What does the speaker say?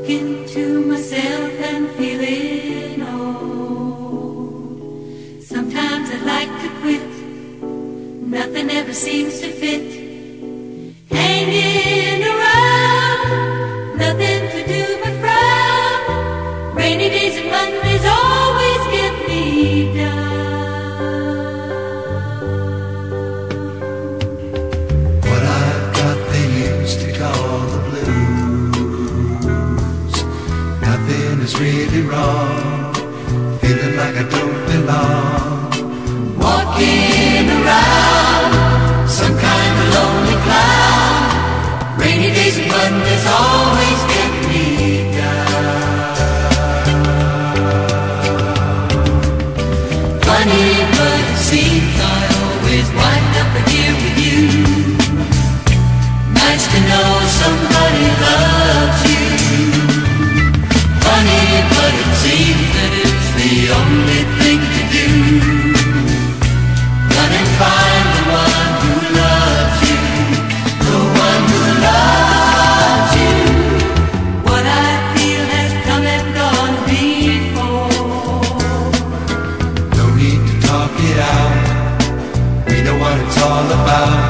Talking to myself and feeling old. Sometimes I'd like to quit. Nothing ever seems to fit. Hanging around, nothing to do but frown. Rainy days and Mondays always get me down. What I've got they used to call the blues. Nothing is really wrong, feeling like I don't belong. Walking around, some kind of lonely clown. Rainy days and Mondays always get me down. Funny but it seems I always wind up here with you. Nice to know somebody loves you. Funny, but it seems that it's the only thing to do. Run and find the one who loves you, the one who loves you. What I feel has come and gone before. No need to talk it out, we know what it's all about.